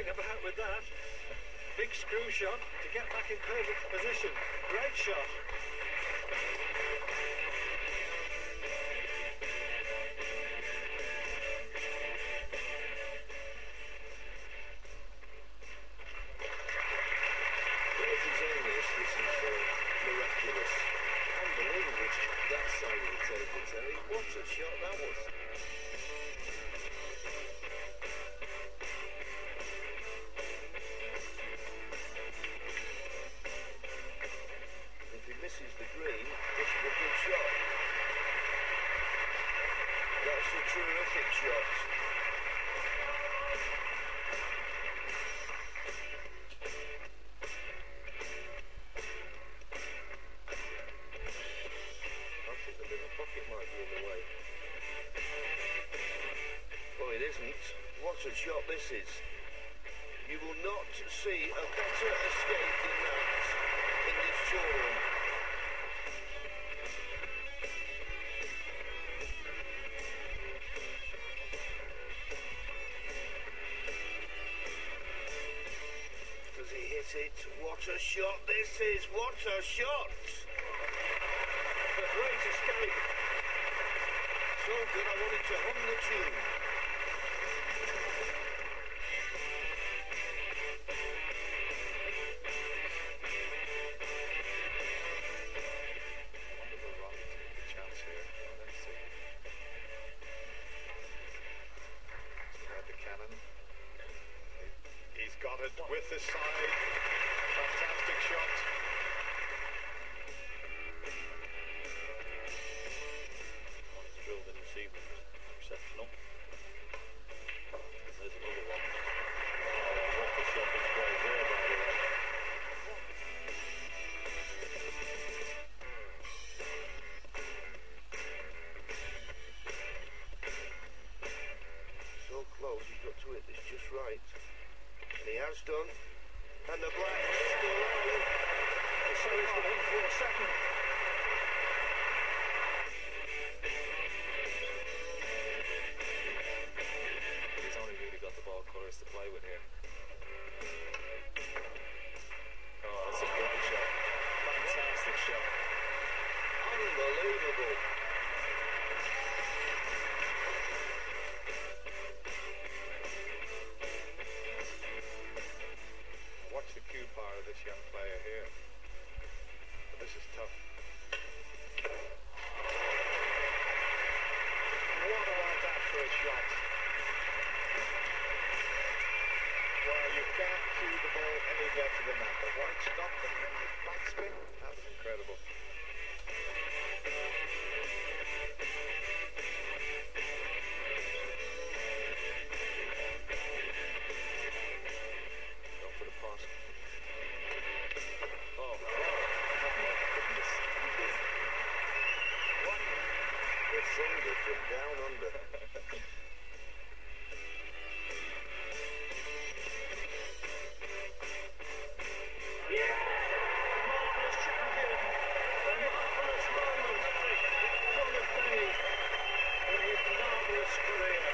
messing about with that. Big screw shot to get back in perfect position. Great shot. What a shot this is. You will not see a better escape than that in this showroom. Does he hit it? What a shot this is. What a shot. A great escape. So good I wanted to hum the tune. With the side, fantastic shot. One is drilled in this evening, exceptional. And there's another one. Oh, what a shot is great there, by the way. So close, he's got to hit this just right. And he has done, and the Blacks still rally, and so is the 1-4 second. He's only really got the ball colours to play with here. Oh, that's a great shot. Fantastic shot. Unbelievable. This young player here, but this is tough. What about that for a shot? Well, you can't cue the ball any better than that. The wide stop and then the backspin, that's incredible. Career.